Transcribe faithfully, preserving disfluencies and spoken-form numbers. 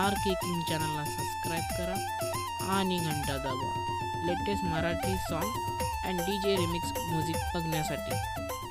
Are के king चॅनलला subscribe करा आणि घंटा दाबा latest Marathi song and D J remix music बघण्यासाठी।